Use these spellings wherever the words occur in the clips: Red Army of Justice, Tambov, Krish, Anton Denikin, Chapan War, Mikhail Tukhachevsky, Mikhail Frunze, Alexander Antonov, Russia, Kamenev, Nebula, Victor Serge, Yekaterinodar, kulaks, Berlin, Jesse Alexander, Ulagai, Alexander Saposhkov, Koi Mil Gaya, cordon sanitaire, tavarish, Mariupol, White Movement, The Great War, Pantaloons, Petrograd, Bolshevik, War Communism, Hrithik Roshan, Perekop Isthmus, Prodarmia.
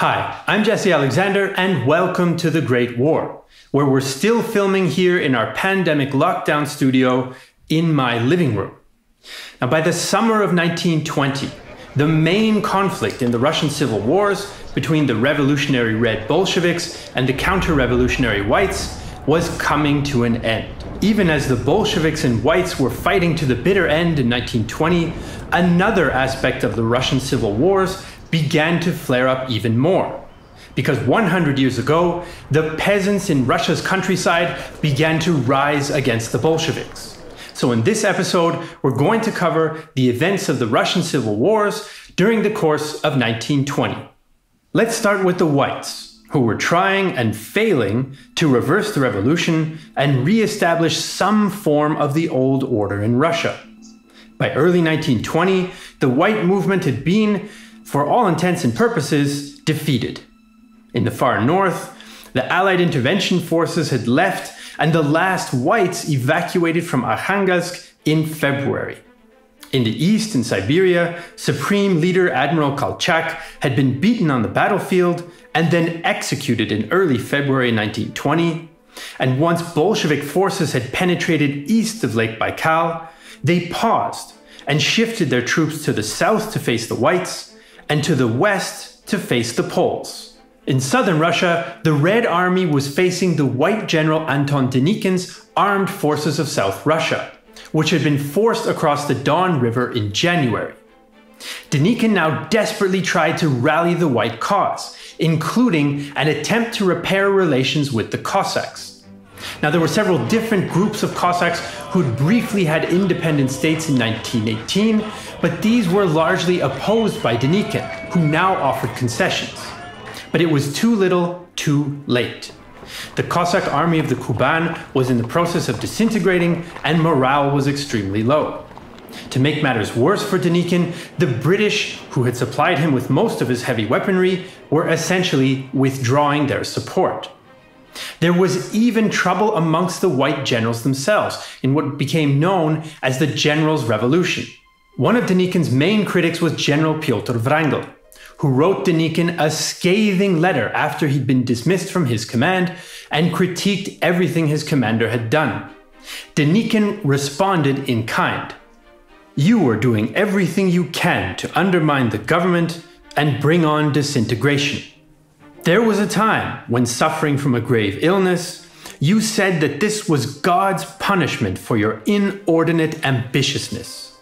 Hi, I'm Jesse Alexander and welcome to The Great War, where we're still filming here in our pandemic lockdown studio in my living room. Now, by the summer of 1920, the main conflict in the Russian civil wars between the revolutionary Red Bolsheviks and the counter-revolutionary Whites was coming to an end. Even as the Bolsheviks and Whites were fighting to the bitter end in 1920, another aspect of the Russian civil wars began to flare up even more. Because 100 years ago, the peasants in Russia's countryside began to rise against the Bolsheviks. So in this episode, we're going to cover the events of the Russian civil wars during the course of 1920. Let's start with the Whites, who were trying and failing to reverse the revolution and re-establish some form of the old order in Russia. By early 1920, the White Movement had been, for all intents and purposes, defeated. In the far north, the Allied intervention forces had left and the last Whites evacuated from Arkhangelsk in February. In the east, in Siberia, Supreme Leader Admiral Kolchak had been beaten on the battlefield and then executed in early February 1920. And once Bolshevik forces had penetrated east of Lake Baikal, they paused and shifted their troops to the south to face the Whites, and to the west to face the Poles. In southern Russia, the Red Army was facing the White General Anton Denikin's armed forces of South Russia, which had been forced across the Don River in January. Denikin now desperately tried to rally the White cause, including an attempt to repair relations with the Cossacks. Now, there were several different groups of Cossacks who'd briefly had independent states in 1918, but these were largely opposed by Denikin, who now offered concessions. But it was too little, too late. The Cossack army of the Kuban was in the process of disintegrating, and morale was extremely low. To make matters worse for Denikin, the British, who had supplied him with most of his heavy weaponry, were essentially withdrawing their support. There was even trouble amongst the White generals themselves in what became known as the Generals' Revolution. One of Denikin's main critics was General Pyotr Wrangel, who wrote Denikin a scathing letter after he'd been dismissed from his command and critiqued everything his commander had done. Denikin responded in kind. "You are doing everything you can to undermine the government and bring on disintegration. There was a time when, suffering from a grave illness, you said that this was God's punishment for your inordinate ambitiousness.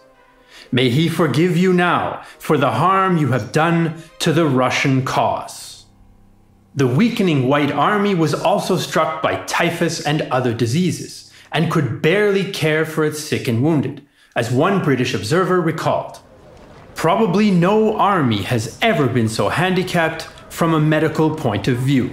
May He forgive you now for the harm you have done to the Russian cause." The weakening White army was also struck by typhus and other diseases, and could barely care for its sick and wounded, as one British observer recalled. "Probably no army has ever been so handicapped from a medical point of view."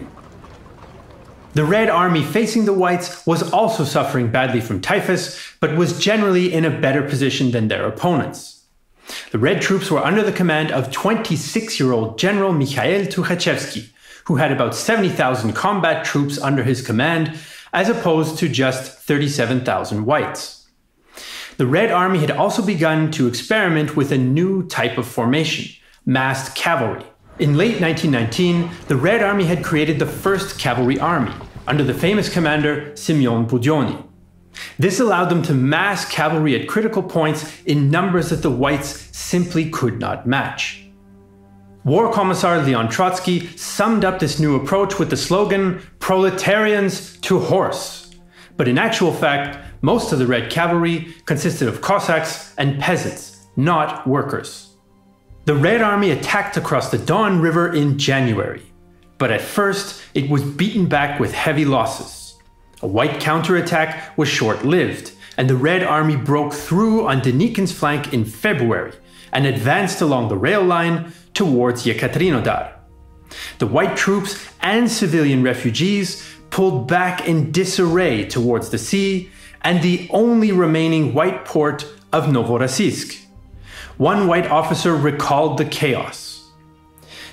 The Red Army facing the Whites was also suffering badly from typhus, but was generally in a better position than their opponents. The Red troops were under the command of 26-year-old General Mikhail Tukhachevsky, who had about 70,000 combat troops under his command, as opposed to just 37,000 Whites. The Red Army had also begun to experiment with a new type of formation, massed cavalry. In late 1919, the Red Army had created the 1st Cavalry Army, under the famous commander Semyon Budyonny. This allowed them to mass cavalry at critical points in numbers that the Whites simply could not match. War Commissar Leon Trotsky summed up this new approach with the slogan, "Proletarians to horse." But in actual fact, most of the Red Cavalry consisted of Cossacks and peasants, not workers. The Red Army attacked across the Don River in January, but at first it was beaten back with heavy losses. A White counterattack was short-lived, and the Red Army broke through on Denikin's flank in February and advanced along the rail line towards Yekaterinodar. The White troops and civilian refugees pulled back in disarray towards the sea and the only remaining White port of Novorossiysk. One White officer recalled the chaos.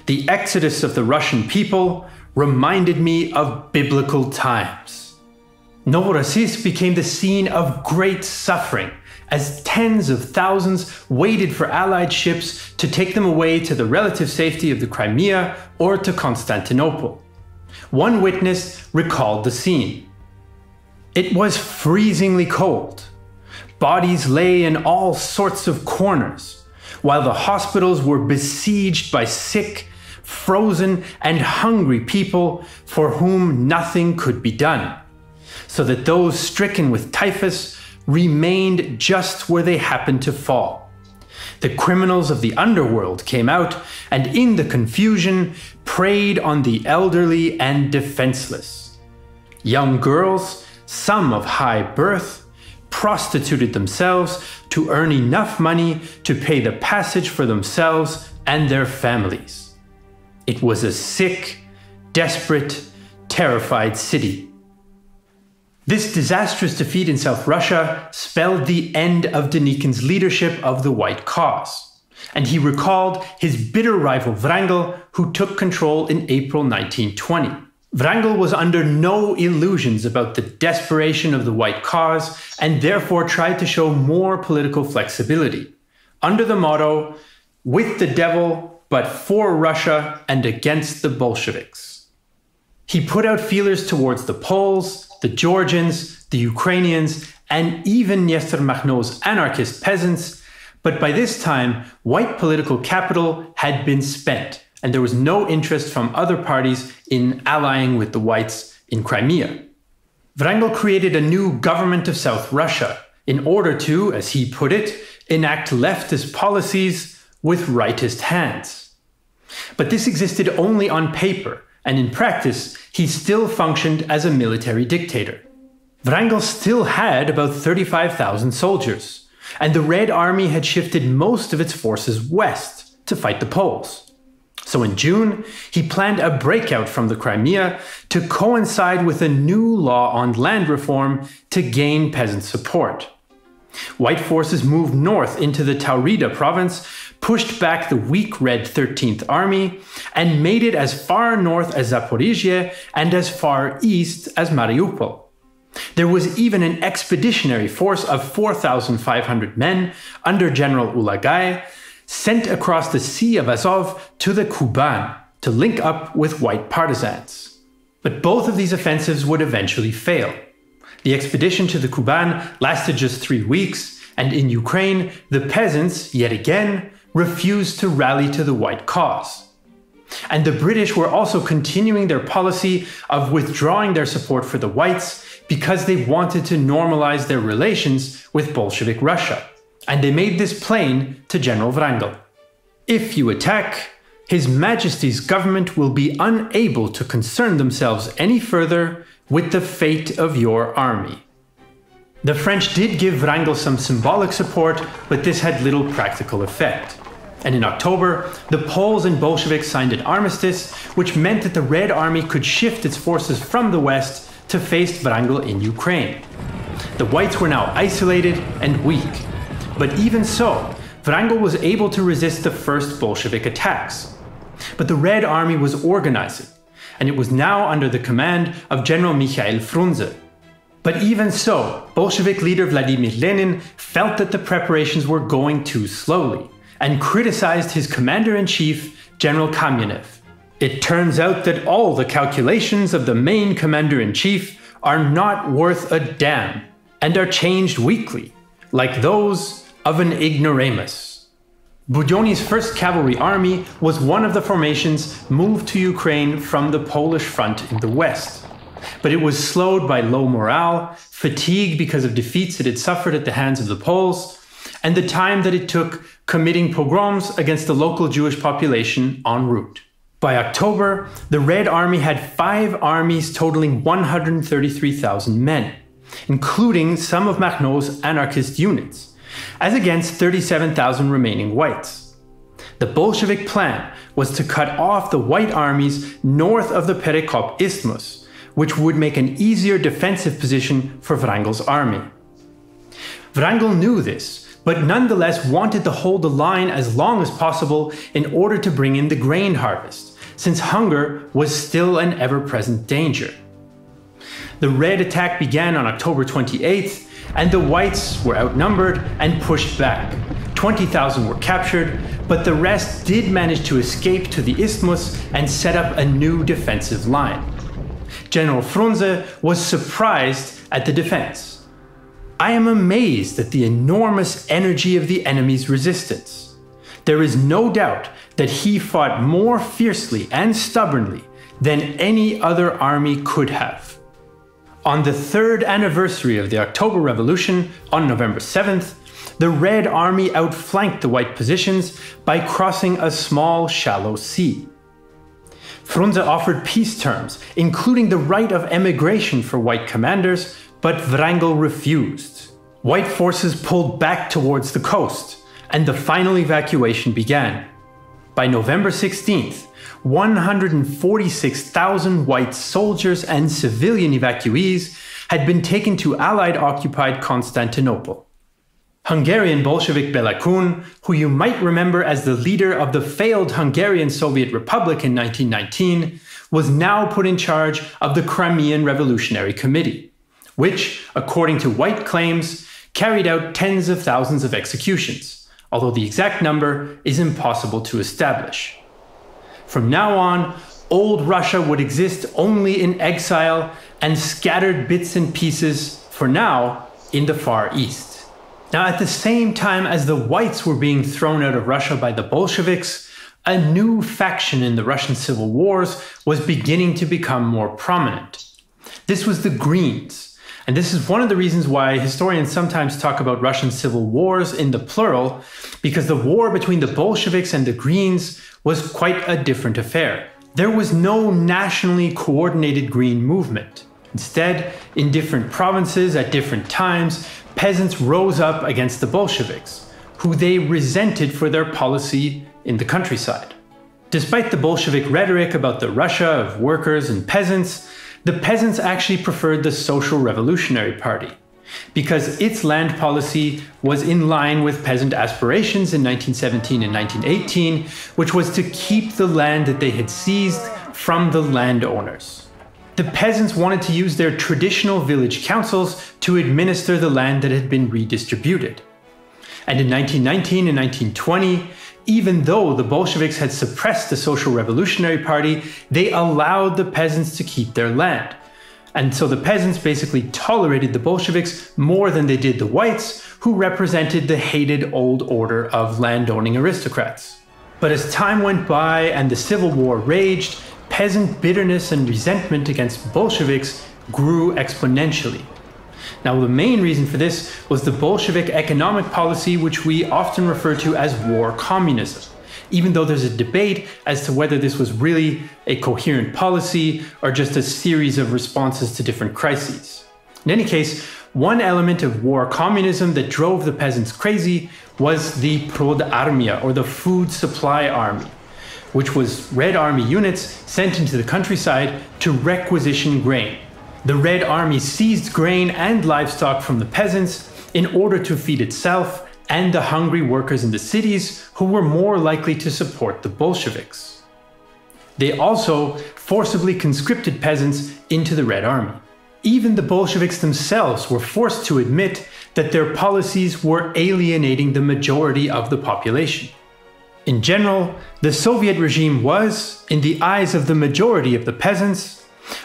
"The exodus of the Russian people reminded me of biblical times." Novorossiysk became the scene of great suffering as tens of thousands waited for Allied ships to take them away to the relative safety of the Crimea or to Constantinople. One witness recalled the scene. It was freezingly cold. Bodies lay in all sorts of corners, while the hospitals were besieged by sick, frozen, and hungry people for whom nothing could be done, so that those stricken with typhus remained just where they happened to fall. The criminals of the underworld came out, and in the confusion, preyed on the elderly and defenseless. Young girls, some of high birth, prostituted themselves to earn enough money to pay the passage for themselves and their families. It was a sick, desperate, terrified city. This disastrous defeat in South Russia spelled the end of Denikin's leadership of the White cause, and he recalled his bitter rival Wrangel, who took control in April 1920. Wrangel was under no illusions about the desperation of the White cause and therefore tried to show more political flexibility, under the motto, "With the devil, but for Russia and against the Bolsheviks." He put out feelers towards the Poles, the Georgians, the Ukrainians, and even Nestor Makhno's anarchist peasants, but by this time, white political capital had been spent, and there was no interest from other parties in allying with the whites in Crimea. Wrangel created a new government of South Russia in order to, as he put it, enact leftist policies with rightist hands. But this existed only on paper, and in practice, he still functioned as a military dictator. Wrangel still had about 35,000 soldiers, and the Red Army had shifted most of its forces west to fight the Poles. So in June, he planned a breakout from the Crimea to coincide with a new law on land reform to gain peasant support. White forces moved north into the Taurida province, pushed back the weak Red 13th Army, and made it as far north as Zaporizhzhia and as far east as Mariupol. There was even an expeditionary force of 4,500 men under General Ulagai, sent across the Sea of Azov to the Kuban to link up with white partisans. But both of these offensives would eventually fail. The expedition to the Kuban lasted just 3 weeks, and in Ukraine, the peasants, yet again, refused to rally to the white cause. And the British were also continuing their policy of withdrawing their support for the whites because they wanted to normalize their relations with Bolshevik Russia. And they made this plain to General Wrangel. If you attack, His Majesty's government will be unable to concern themselves any further with the fate of your army. The French did give Wrangel some symbolic support, but this had little practical effect. And in October, the Poles and Bolsheviks signed an armistice, which meant that the Red Army could shift its forces from the west to face Wrangel in Ukraine. The whites were now isolated and weak. But even so, Wrangel was able to resist the first Bolshevik attacks. But the Red Army was organizing, and it was now under the command of General Mikhail Frunze. But even so, Bolshevik leader Vladimir Lenin felt that the preparations were going too slowly, and criticized his commander-in-chief, General Kamenev. It turns out that all the calculations of the main commander-in-chief are not worth a damn, and are changed weekly, like those of an ignoramus. Budyonny's 1st Cavalry Army was one of the formations moved to Ukraine from the Polish front in the west. But it was slowed by low morale, fatigue because of defeats it had suffered at the hands of the Poles, and the time that it took committing pogroms against the local Jewish population en route. By October, the Red Army had 5 armies totaling 133,000 men, including some of Makhno's anarchist units, as against 37,000 remaining whites. The Bolshevik plan was to cut off the white armies north of the Perekop Isthmus, which would make an easier defensive position for Wrangel's army. Wrangel knew this, but nonetheless wanted to hold the line as long as possible in order to bring in the grain harvest, since hunger was still an ever-present danger. The Red attack began on October 28th, and the whites were outnumbered and pushed back. 20,000 were captured, but the rest did manage to escape to the isthmus and set up a new defensive line. General Frunze was surprised at the defense. I am amazed at the enormous energy of the enemy's resistance. There is no doubt that he fought more fiercely and stubbornly than any other army could have. On the third anniversary of the October Revolution, on November 7th, the Red Army outflanked the White positions by crossing a small, shallow sea. Frunze offered peace terms, including the right of emigration for White commanders, but Wrangel refused. White forces pulled back towards the coast, and the final evacuation began. By November 16th, 146,000 White soldiers and civilian evacuees had been taken to Allied-occupied Constantinople. Hungarian Bolshevik Bela Kun, who you might remember as the leader of the failed Hungarian Soviet Republic in 1919, was now put in charge of the Crimean Revolutionary Committee, which, according to White claims, carried out tens of thousands of executions, although the exact number is impossible to establish. From now on, old Russia would exist only in exile and scattered bits and pieces, for now, in the Far East. Now, at the same time as the Whites were being thrown out of Russia by the Bolsheviks, a new faction in the Russian civil wars was beginning to become more prominent. This was the Greens. And this is one of the reasons why historians sometimes talk about Russian civil wars in the plural, because the war between the Bolsheviks and the Greens was quite a different affair. There was no nationally coordinated Green movement. Instead, in different provinces at different times, peasants rose up against the Bolsheviks, who they resented for their policy in the countryside. Despite the Bolshevik rhetoric about the Russia of workers and peasants, the peasants actually preferred the Social Revolutionary Party, because its land policy was in line with peasant aspirations in 1917 and 1918, which was to keep the land that they had seized from the landowners. The peasants wanted to use their traditional village councils to administer the land that had been redistributed. And in 1919 and 1920, even though the Bolsheviks had suppressed the Social Revolutionary Party, they allowed the peasants to keep their land. And so the peasants basically tolerated the Bolsheviks more than they did the Whites, who represented the hated old order of landowning aristocrats. But as time went by and the Civil War raged, peasant bitterness and resentment against Bolsheviks grew exponentially. Now, the main reason for this was the Bolshevik economic policy, which we often refer to as War Communism, even though there's a debate as to whether this was really a coherent policy or just a series of responses to different crises. In any case, one element of War Communism that drove the peasants crazy was the Prodarmia, or the Food Supply Army, which was Red Army units sent into the countryside to requisition grain. The Red Army seized grain and livestock from the peasants in order to feed itself and the hungry workers in the cities, who were more likely to support the Bolsheviks. They also forcibly conscripted peasants into the Red Army. Even the Bolsheviks themselves were forced to admit that their policies were alienating the majority of the population. In general, the Soviet regime was, in the eyes of the majority of the peasants,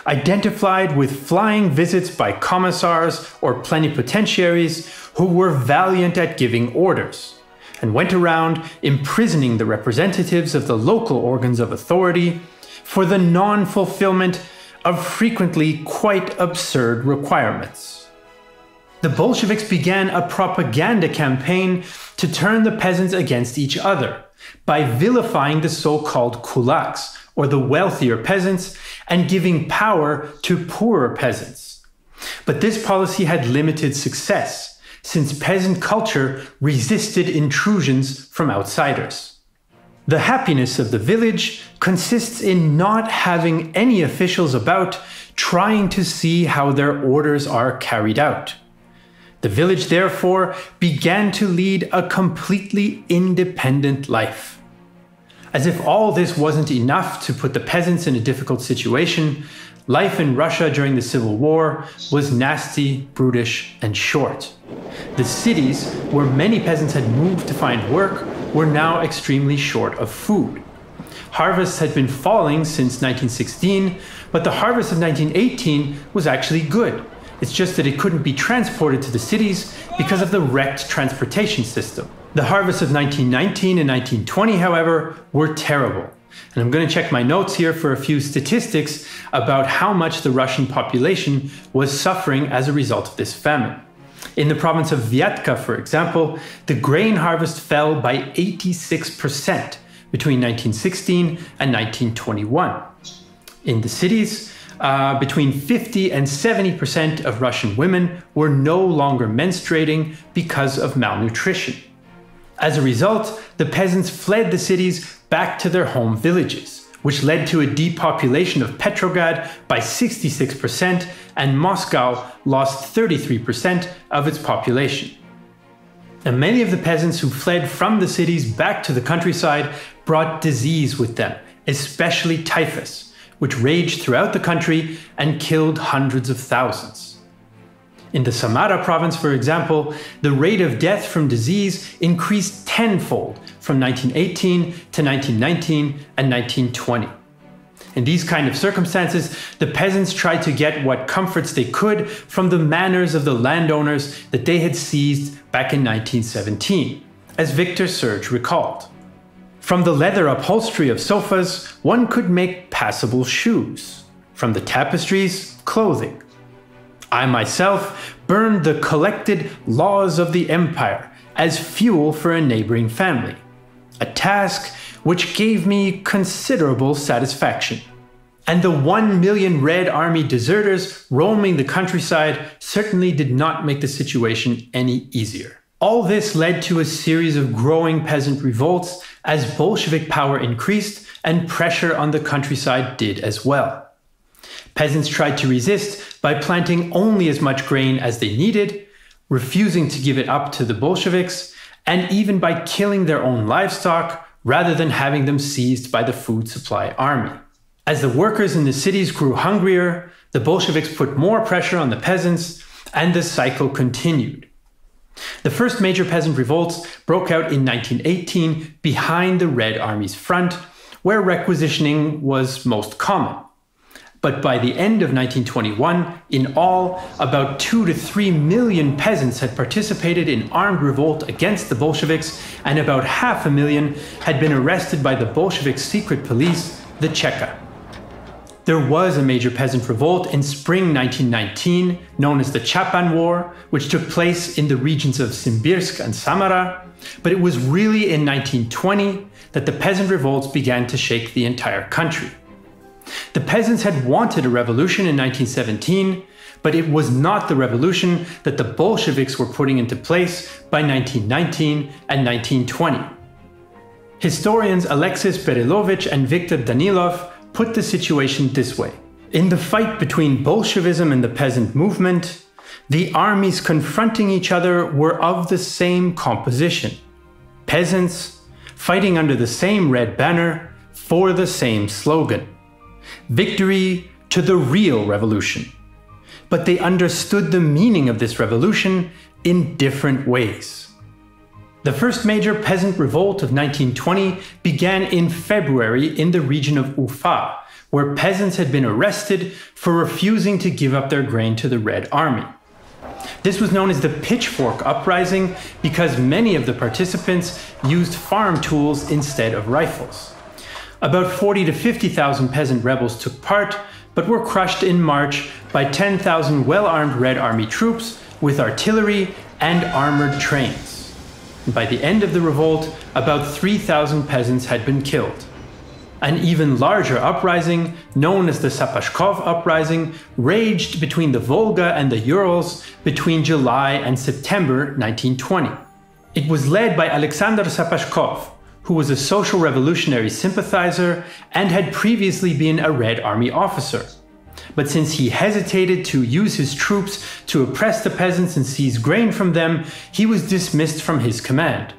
identified with flying visits by commissars or plenipotentiaries who were valiant at giving orders, and went around imprisoning the representatives of the local organs of authority for the non-fulfillment of frequently quite absurd requirements. The Bolsheviks began a propaganda campaign to turn the peasants against each other by vilifying the so-called kulaks, or the wealthier peasants, and giving power to poorer peasants. But this policy had limited success, since peasant culture resisted intrusions from outsiders. The happiness of the village consists in not having any officials about trying to see how their orders are carried out. The village, therefore, began to lead a completely independent life. As if all this wasn't enough to put the peasants in a difficult situation, life in Russia during the Civil War was nasty, brutish, and short. The cities, where many peasants had moved to find work, were now extremely short of food. Harvests had been falling since 1916, but the harvest of 1918 was actually good. It's just that it couldn't be transported to the cities because of the wrecked transportation system. The harvests of 1919 and 1920, however, were terrible. And I'm going to check my notes here for a few statistics about how much the Russian population was suffering as a result of this famine. In the province of Vyatka, for example, the grain harvest fell by 86% between 1916 and 1921. In the cities, between 50 and 70% of Russian women were no longer menstruating because of malnutrition. As a result, the peasants fled the cities back to their home villages, which led to a depopulation of Petrograd by 66%, and Moscow lost 33% of its population. And many of the peasants who fled from the cities back to the countryside brought disease with them, especially typhus, which raged throughout the country and killed hundreds of thousands. In the Samara province, for example, the rate of death from disease increased tenfold from 1918 to 1919 and 1920. In these kind of circumstances, the peasants tried to get what comforts they could from the manors of the landowners that they had seized back in 1917, as Victor Serge recalled. From the leather upholstery of sofas, one could make passable shoes. From the tapestries, clothing. I myself burned the collected laws of the empire as fuel for a neighboring family, a task which gave me considerable satisfaction. And the 1 million Red Army deserters roaming the countryside certainly did not make the situation any easier. All this led to a series of growing peasant revolts as Bolshevik power increased and pressure on the countryside did as well. Peasants tried to resist by planting only as much grain as they needed, refusing to give it up to the Bolsheviks, and even by killing their own livestock rather than having them seized by the food supply army. As the workers in the cities grew hungrier, the Bolsheviks put more pressure on the peasants, and the cycle continued. The first major peasant revolts broke out in 1918 behind the Red Army's front, where requisitioning was most common. But by the end of 1921, in all, about 2 to 3 million peasants had participated in armed revolt against the Bolsheviks, and about 500,000 had been arrested by the Bolshevik secret police, the Cheka. There was a major peasant revolt in spring 1919, known as the Chapan War, which took place in the regions of Simbirsk and Samara, but it was really in 1920 that the peasant revolts began to shake the entire country. The peasants had wanted a revolution in 1917, but it was not the revolution that the Bolsheviks were putting into place by 1919 and 1920. Historians Alexis Berelovich and Viktor Danilov put the situation this way. In the fight between Bolshevism and the peasant movement, the armies confronting each other were of the same composition. Peasants fighting under the same red banner for the same slogan. Victory to the real revolution. But they understood the meaning of this revolution in different ways. The first major peasant revolt of 1920 began in February in the region of Ufa, where peasants had been arrested for refusing to give up their grain to the Red Army. This was known as the Pitchfork Uprising because many of the participants used farm tools instead of rifles. About 40,000 to 50,000 peasant rebels took part, but were crushed in March by 10,000 well-armed Red Army troops with artillery and armored trains. And by the end of the revolt, about 3,000 peasants had been killed. An even larger uprising, known as the Saposhkov Uprising, raged between the Volga and the Urals between July and September 1920. It was led by Alexander Saposhkov, who was a social revolutionary sympathizer and had previously been a Red Army officer. But since he hesitated to use his troops to oppress the peasants and seize grain from them, he was dismissed from his command.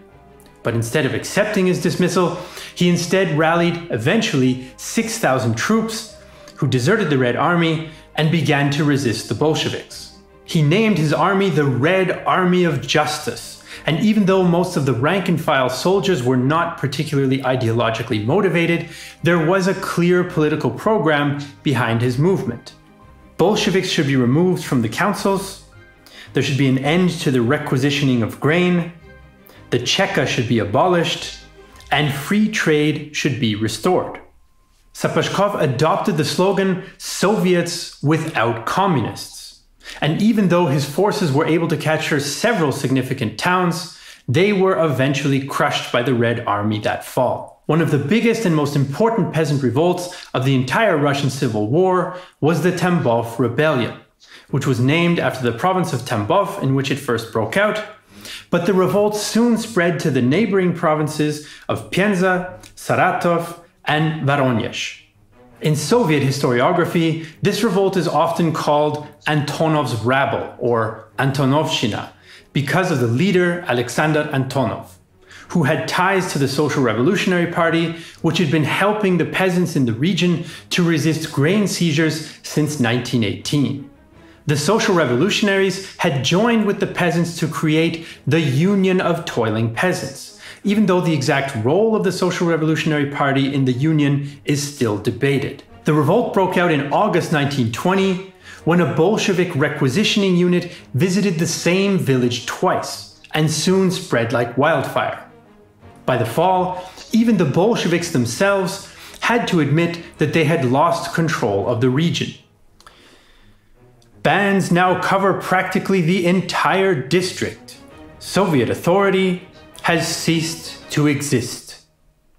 But instead of accepting his dismissal, he instead rallied eventually 6,000 troops who deserted the Red Army and began to resist the Bolsheviks. He named his army the Red Army of Justice, and even though most of the rank-and-file soldiers were not particularly ideologically motivated, there was a clear political program behind his movement. Bolsheviks should be removed from the councils, there should be an end to the requisitioning of grain, the Cheka should be abolished, and free trade should be restored. Saposhkov adopted the slogan, "Soviets without communists." And even though his forces were able to capture several significant towns, they were eventually crushed by the Red Army that fall. One of the biggest and most important peasant revolts of the entire Russian Civil War was the Tambov Rebellion, which was named after the province of Tambov in which it first broke out. But the revolt soon spread to the neighboring provinces of Penza, Saratov, and Voronezh. In Soviet historiography, this revolt is often called Antonov's rabble, or Antonovshchina, because of the leader Alexander Antonov, who had ties to the Social Revolutionary Party, which had been helping the peasants in the region to resist grain seizures since 1918. The Social Revolutionaries had joined with the peasants to create the Union of Toiling Peasants, even though the exact role of the Social Revolutionary Party in the Union is still debated. The revolt broke out in August 1920, when a Bolshevik requisitioning unit visited the same village twice, and soon spread like wildfire. By the fall, even the Bolsheviks themselves had to admit that they had lost control of the region. Bans now cover practically the entire district. Soviet authority has ceased to exist.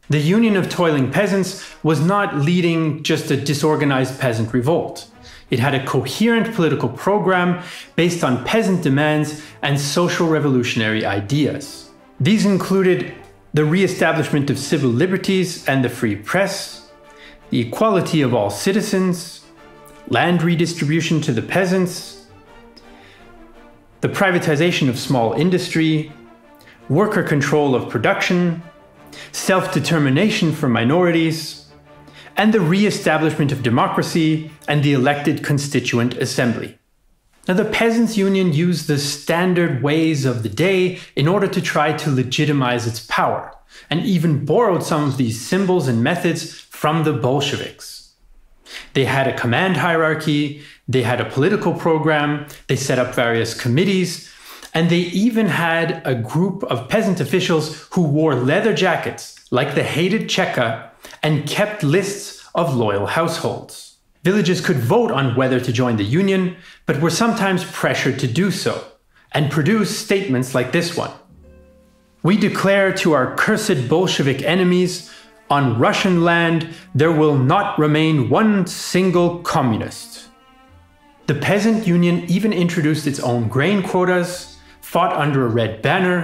The Union of Toiling Peasants was not leading just a disorganized peasant revolt. It had a coherent political program based on peasant demands and social revolutionary ideas. These included the re-establishment of civil liberties and the free press, the equality of all citizens, land redistribution to the peasants, the privatization of small industry, worker control of production, self-determination for minorities, and the re-establishment of democracy and the elected Constituent Assembly. Now, the Peasants' Union used the standard ways of the day in order to try to legitimize its power, and even borrowed some of these symbols and methods from the Bolsheviks. They had a command hierarchy, they had a political program, they set up various committees, and they even had a group of peasant officials who wore leather jackets, like the hated Cheka, and kept lists of loyal households. Villages could vote on whether to join the union, but were sometimes pressured to do so, and produce statements like this one. "We declare to our cursed Bolshevik enemies, on Russian land there will not remain one single communist." The peasant union even introduced its own grain quotas, fought under a red banner,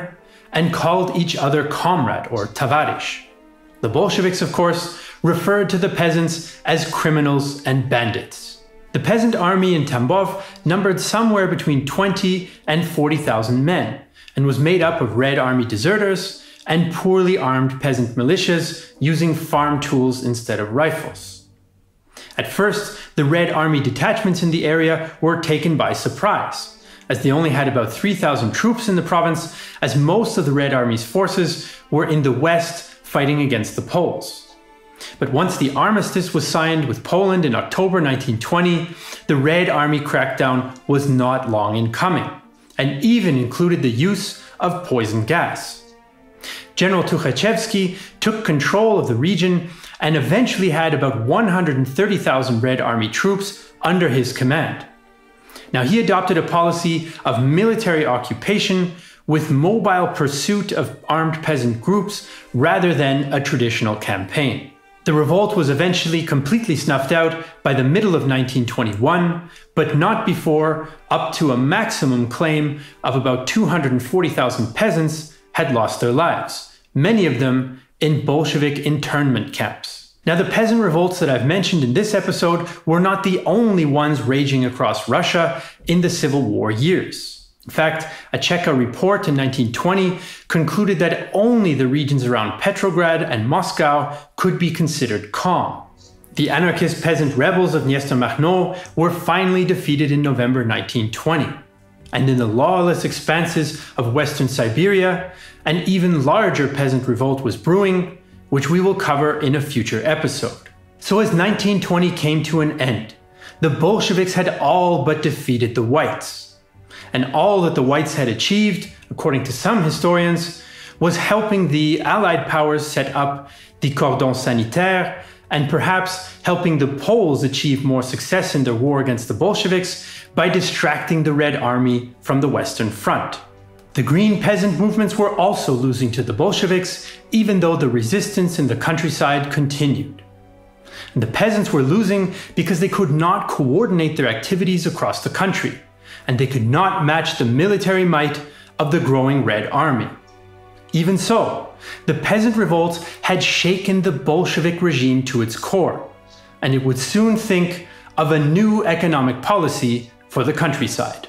and called each other comrade or tavarish. The Bolsheviks, of course, referred to the peasants as criminals and bandits. The peasant army in Tambov numbered somewhere between 20,000 and 40,000 men, and was made up of Red Army deserters and poorly armed peasant militias using farm tools instead of rifles. At first, the Red Army detachments in the area were taken by surprise, as they only had about 3,000 troops in the province, as most of the Red Army's forces were in the west fighting against the Poles. But once the armistice was signed with Poland in October 1920, the Red Army crackdown was not long in coming, and even included the use of poison gas. General Tukhachevsky took control of the region and eventually had about 130,000 Red Army troops under his command. Now, he adopted a policy of military occupation with mobile pursuit of armed peasant groups rather than a traditional campaign. The revolt was eventually completely snuffed out by the middle of 1921, but not before up to a maximum claim of about 240,000 peasants had lost their lives, many of them in Bolshevik internment camps. Now, the peasant revolts that I've mentioned in this episode were not the only ones raging across Russia in the Civil War years. In fact, a Cheka report in 1920 concluded that only the regions around Petrograd and Moscow could be considered calm. The anarchist peasant rebels of Nestor Makhno were finally defeated in November 1920. And in the lawless expanses of Western Siberia, an even larger peasant revolt was brewing, which we will cover in a future episode. So as 1920 came to an end, the Bolsheviks had all but defeated the Whites. And all that the Whites had achieved, according to some historians, was helping the Allied powers set up the cordon sanitaire and perhaps helping the Poles achieve more success in their war against the Bolsheviks by distracting the Red Army from the Western Front. The green peasant movements were also losing to the Bolsheviks, even though the resistance in the countryside continued. And the peasants were losing because they could not coordinate their activities across the country, and they could not match the military might of the growing Red Army. Even so, the peasant revolts had shaken the Bolshevik regime to its core, and it would soon think of a new economic policy for the countryside.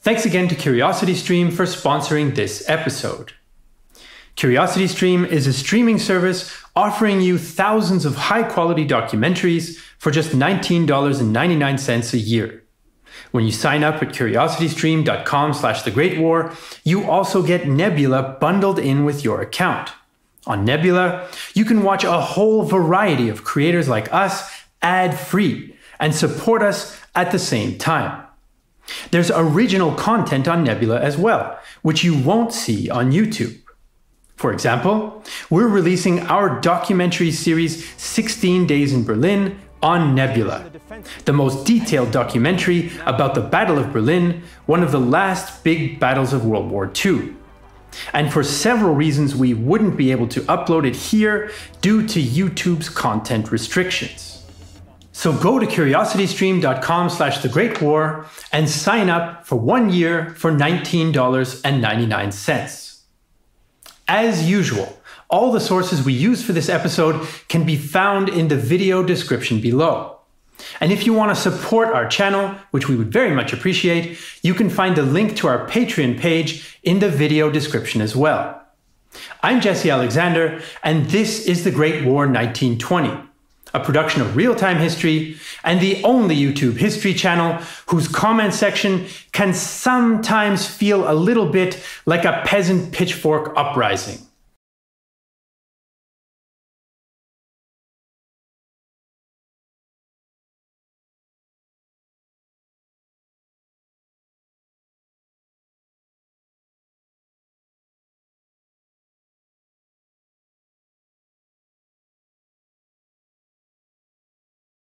Thanks again to CuriosityStream for sponsoring this episode. CuriosityStream is a streaming service offering you thousands of high-quality documentaries for just $19.99 a year. When you sign up at curiositystream.com/thegreatwar, you also get Nebula bundled in with your account. On Nebula, you can watch a whole variety of creators like us ad-free and support us at the same time. There's original content on Nebula as well, which you won't see on YouTube. For example, we're releasing our documentary series 16 Days in Berlin on Nebula, the most detailed documentary about the Battle of Berlin, one of the last big battles of World War II. And for several reasons, we wouldn't be able to upload it here due to YouTube's content restrictions. So go to curiositystream.com/thegreatwar and sign up for 1 year for $19.99. As usual, all the sources we use for this episode can be found in the video description below. And if you want to support our channel, which we would very much appreciate, you can find the link to our Patreon page in the video description as well. I'm Jesse Alexander, and this is The Great War 1920, a production of Real-Time History and the only YouTube history channel whose comment section can sometimes feel a little bit like a peasant pitchfork uprising.